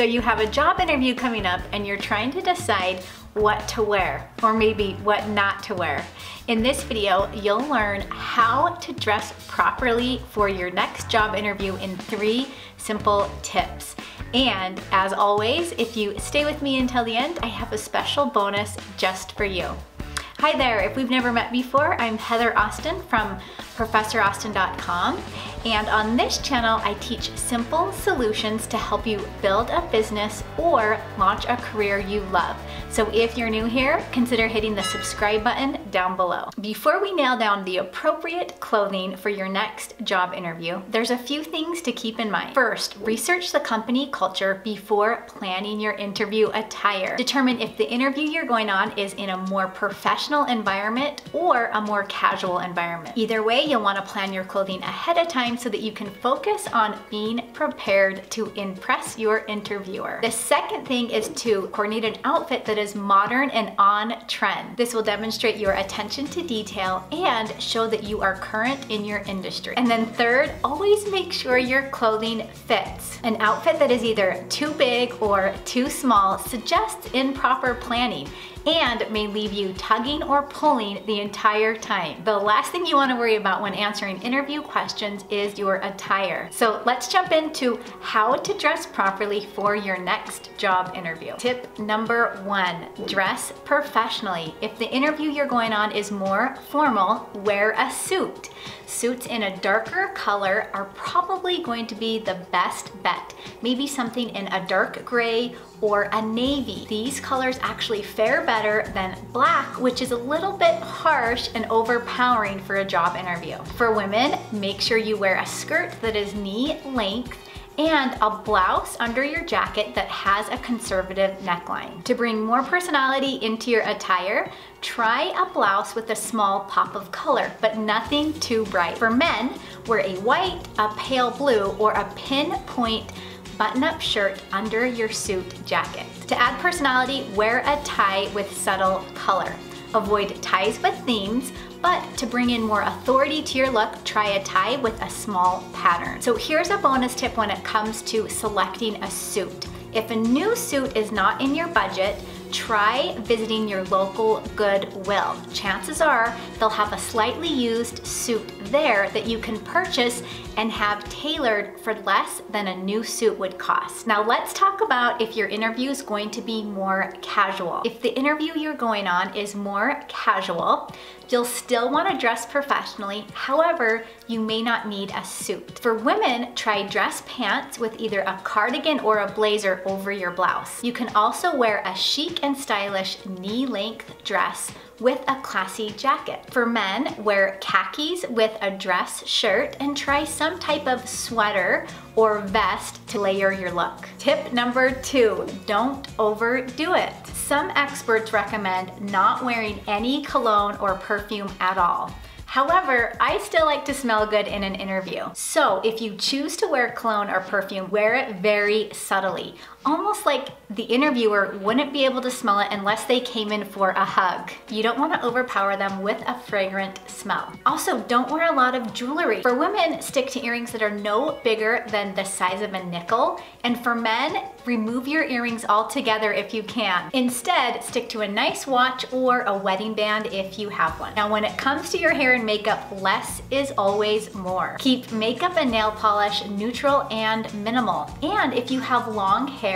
So you have a job interview coming up and you're trying to decide what to wear, or maybe what not to wear. In this video, you'll learn how to dress properly for your next job interview in 3 simple tips. And as always, if you stay with me until the end, I have a special bonus just for you. Hi there, if we've never met before, I'm Heather Austin from ProfessorAustin.com, and on this channel I teach simple solutions to help you build a business or launch a career you love. So if you're new here, consider hitting the subscribe button down below. Before we nail down the appropriate clothing for your next job interview, there's a few things to keep in mind. First, research the company culture before planning your interview attire. Determine if the interview you're going on is in a more professional environment or a more casual environment. Either way, you'll want to plan your clothing ahead of time so that you can focus on being prepared to impress your interviewer. The second thing is to coordinate an outfit that is modern and on trend. This will demonstrate your attention to detail and show that you are current in your industry. And then third, always make sure your clothing fits. An outfit that is either too big or too small suggests improper planning and may leave you tugging or pulling the entire time. The last thing you want to worry about when answering interview questions is your attire. So let's jump into how to dress properly for your next job interview. Tip number 1, dress professionally. If the interview you're going on is more formal, wear a suit. Suits in a darker color are probably going to be the best bet. Maybe something in a dark gray or a navy. These colors actually fare better than black, which is a little bit harsh and overpowering for a job interview. For women, make sure you wear a skirt that is knee length and a blouse under your jacket that has a conservative neckline. To bring more personality into your attire, try a blouse with a small pop of color, but nothing too bright. For men, wear a white, a pale blue, or a pinpoint button-up shirt under your suit jacket. To add personality, wear a tie with subtle color. Avoid ties with themes, but to bring in more authority to your look, try a tie with a small pattern. So here's a bonus tip when it comes to selecting a suit. If a new suit is not in your budget, try visiting your local Goodwill. Chances are they'll have a slightly used suit there that you can purchase and have tailored for less than a new suit would cost. Now let's talk about if your interview is going to be more casual. If the interview you're going on is more casual, you'll still want to dress professionally. However, you may not need a suit. For women, try dress pants with either a cardigan or a blazer over your blouse. You can also wear a chic and stylish knee-length dress with a classy jacket. For men, wear khakis with a dress shirt and try some type of sweater or vest to layer your look. Tip number 2, don't overdo it. Some experts recommend not wearing any cologne or perfume at all. However, I still like to smell good in an interview. So if you choose to wear cologne or perfume, wear it very subtly. Almost like the interviewer wouldn't be able to smell it unless they came in for a hug. You don't want to overpower them with a fragrant smell. Also, don't wear a lot of jewelry. For women, stick to earrings that are no bigger than the size of a nickel. And for men, remove your earrings altogether if you can. Instead, stick to a nice watch or a wedding band if you have one. Now, when it comes to your hair and makeup, less is always more. Keep makeup and nail polish neutral and minimal. And if you have long hair,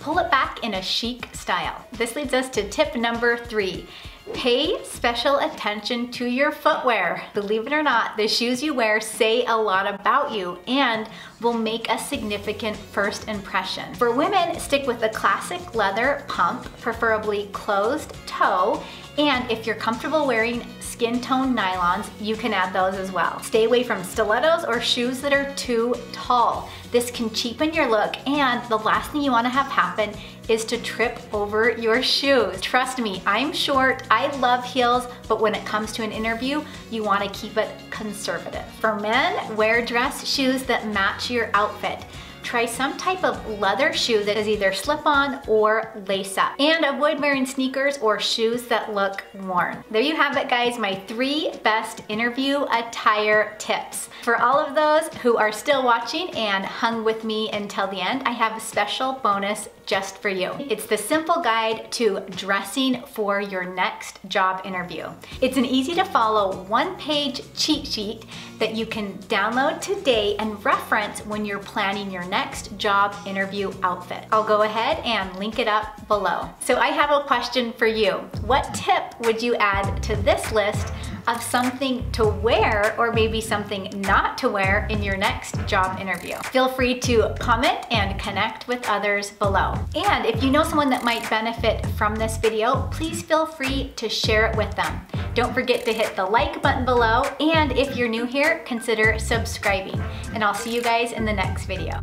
pull it back in a chic style. This leads us to tip number 3. Pay special attention to your footwear. Believe it or not, the shoes you wear say a lot about you and will make a significant first impression. For women, stick with the classic leather pump, preferably closed toe, and if you're comfortable wearing skin tone nylons, you can add those as well. Stay away from stilettos or shoes that are too tall. This can cheapen your look, and the last thing you want to have happen is to trip over your shoes. Trust me, I'm short, I love heels, but when it comes to an interview, you want to keep it conservative. For men, wear dress shoes that match your outfit. try some type of leather shoe that is either slip-on or lace-up. And avoid wearing sneakers or shoes that look worn. There you have it, guys, my 3 best interview attire tips. For all of those who are still watching and hung with me until the end, I have a special bonus just for you. It's the simple guide to dressing for your next job interview. It's an easy to follow 1-page cheat sheet that you can download today and reference when you're planning your next job interview outfit. I'll go ahead and link it up below. So I have a question for you. What tip would you add to this list of something to wear or maybe something not to wear in your next job interview? Feel free to comment and connect with others below. And if you know someone that might benefit from this video, please feel free to share it with them. Don't forget to hit the like button below, and if you're new here, consider subscribing. And I'll see you guys in the next video.